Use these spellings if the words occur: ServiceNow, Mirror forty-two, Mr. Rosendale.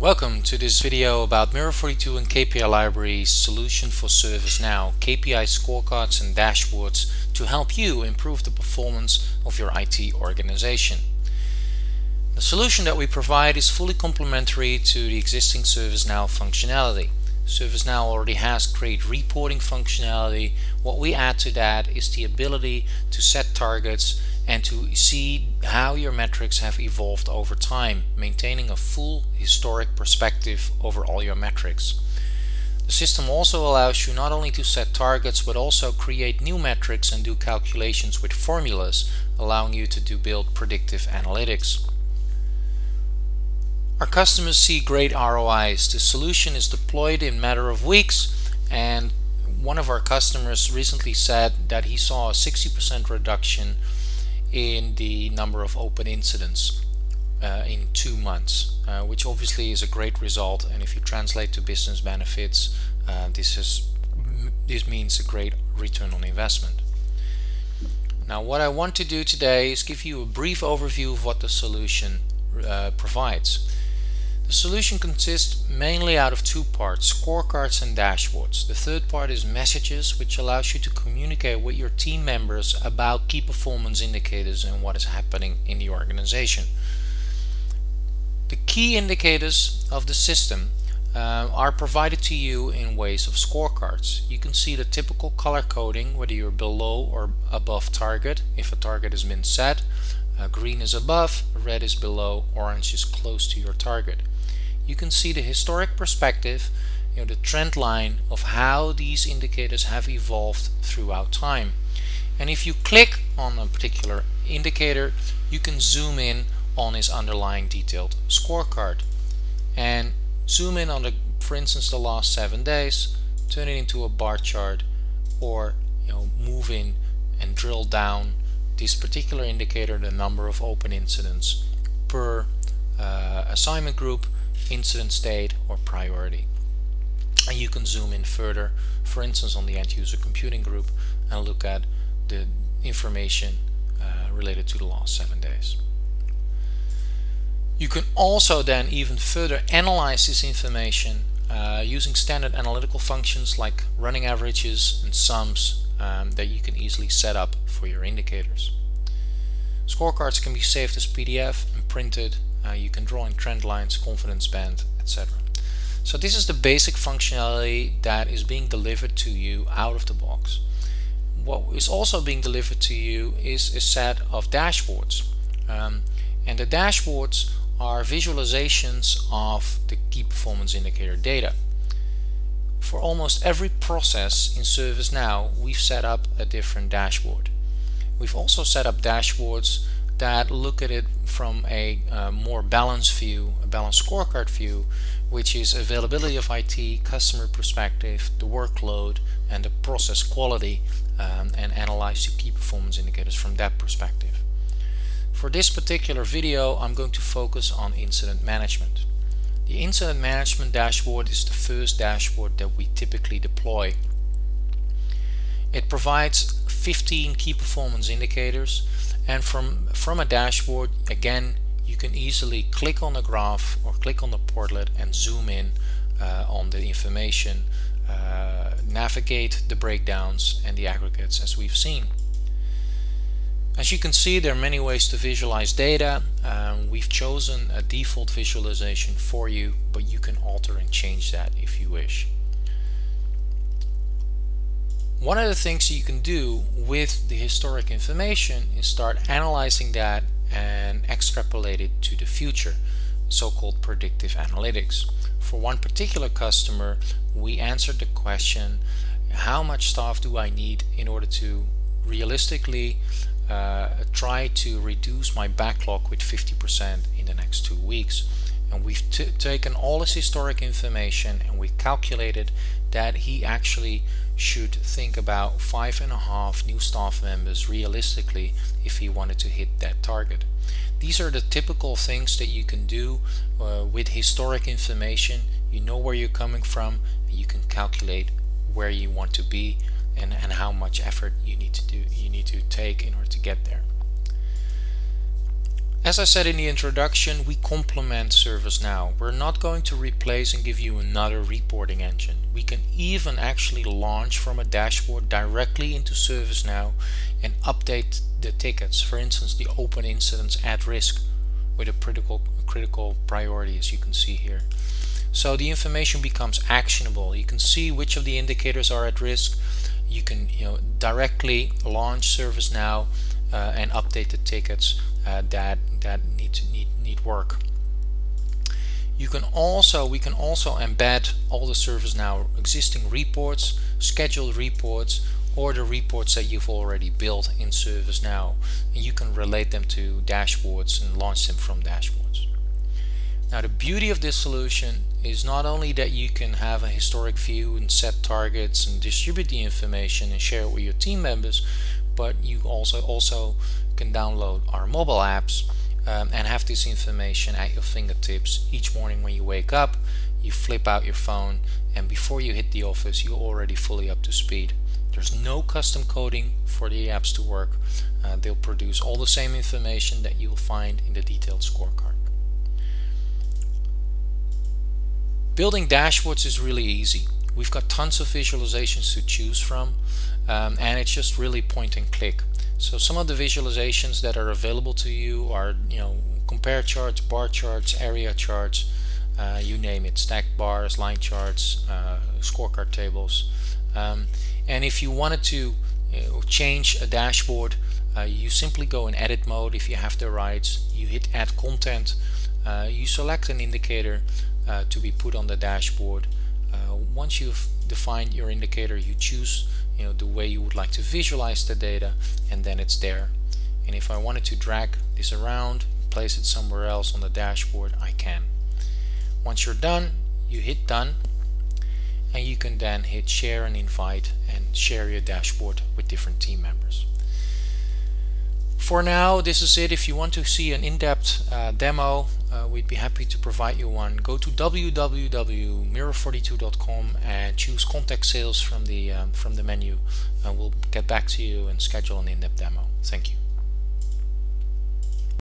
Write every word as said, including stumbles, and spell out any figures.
Welcome to this video about Mirror forty-two and KPILibrary's solution for ServiceNow, K P I scorecards and dashboards to help you improve the performance of your I T organization. The solution that we provide is fully complementary to the existing ServiceNow functionality. ServiceNow already has great reporting functionality. What we add to that is the ability to set targets and to see how your metrics have evolved over time, maintaining a full historic perspective over all your metrics. The system also allows you not only to set targets but also create new metrics and do calculations with formulas, allowing you to do build predictive analytics. Our customers see great R O Is. The solution is deployed in a matter of weeks, and one of our customers recently said that he saw a sixty percent reduction in the number of open incidents uh, in two months, uh, which obviously is a great result. And if you translate to business benefits, uh, this is this means a great return on investment. Now, what I want to do today is give you a brief overview of what the solution uh, provides. The solution consists mainly out of two parts: scorecards and dashboards. The third part is messages, which allows you to communicate with your team members about key performance indicators and what is happening in the organization. The key indicators of the system uh, are provided to you in ways of scorecards. You can see the typical color coding, whether you're below or above target. If a target has been set, uh, green is above, red is below, orange is close to your target. You can see the historic perspective, you know, the trend line of how these indicators have evolved throughout time. And if you click on a particular indicator, you can zoom in on its underlying detailed scorecard and zoom in on the, for instance, the last seven days, turn it into a bar chart, or you know, move in and drill down this particular indicator, the number of open incidents per uh, assignment group, incident state, or priority. And you can zoom in further, for instance, on the end user computing group and look at the information uh, related to the last seven days. You can also then even further analyze this information uh, using standard analytical functions like running averages and sums um, that you can easily set up for your indicators. Scorecards can be saved as P D F and printed. Uh, you can draw in trend lines, confidence band, et cetera. So this is the basic functionality that is being delivered to you out of the box. What is also being delivered to you is a set of dashboards. Um, and the dashboards are visualizations of the key performance indicator data. For almost every process in ServiceNow, we've set up a different dashboard. We've also set up dashboards that look at it from a uh, more balanced view, a balanced scorecard view, which is availability of I T, customer perspective, the workload, and the process quality, um, and analyze the key performance indicators from that perspective. For this particular video, I'm going to focus on incident management. The incident management dashboard is the first dashboard that we typically deploy. It provides fifteen key performance indicators. And from, from a dashboard, again, you can easily click on the graph or click on the portlet and zoom in uh, on the information, uh, navigate the breakdowns and the aggregates as we've seen. As you can see, there are many ways to visualize data. Um, we've chosen a default visualization for you, but you can alter and change that if you wish. One of the things you can do with the historic information is start analyzing that and extrapolate it to the future, so-called predictive analytics. For one particular customer, we answered the question, how much staff do I need in order to realistically uh, try to reduce my backlog with fifty percent in the next two weeks? And we've t taken all this historic information and we calculated that he actually should think about five and a half new staff members realistically if he wanted to hit that target. These are the typical things that you can do uh, with historic information. You know where you're coming from, and you can calculate where you want to be and, and how much effort you need to do you need to take in order to get there. As I said in the introduction, we complement ServiceNow. We're not going to replace and give you another reporting engine. We can even actually launch from a dashboard directly into ServiceNow and update the tickets. For instance, the open incidents at risk with a critical, critical priority, as you can see here. So the information becomes actionable. You can see which of the indicators are at risk. You can you know, directly launch ServiceNow uh, and update the tickets uh, that that need to need need work. You can also we can also embed all the ServiceNow existing reports, scheduled reports, or the reports that you've already built in ServiceNow, and you can relate them to dashboards and launch them from dashboards. Now, the beauty of this solution is not only that you can have a historic view and set targets and distribute the information and share it with your team members, but you also also can download our mobile apps um, and have this information at your fingertips each morning when you wake up. You flip out your phone, and before you hit the office, you're already fully up to speed. There's no custom coding for the apps to work. Uh, they'll produce all the same information that you'll find in the detailed scorecard. Building dashboards is really easy. We've got tons of visualizations to choose from, um, and it's just really point and click. So some of the visualizations that are available to you are, you know, compare charts, bar charts, area charts, uh, you name it, stacked bars, line charts, uh, scorecard tables. Um, and if you wanted to you know, change a dashboard, uh, you simply go in edit mode if you have the rights. You hit add content, uh, you select an indicator uh, to be put on the dashboard. Uh, once you've defined your indicator, you choose you know, the way you would like to visualize the data, and then it's there. And if I wanted to drag this around, place it somewhere else on the dashboard, I can. Once you're done, you hit done, and you can then hit share and invite and share your dashboard with different team members. For now, this is it. If you want to see an in-depth uh, demo, uh, we'd be happy to provide you one. Go to w w w dot mirror forty-two dot com and choose Contact Sales from the, um, from the menu, and we'll get back to you and schedule an in-depth demo. Thank you.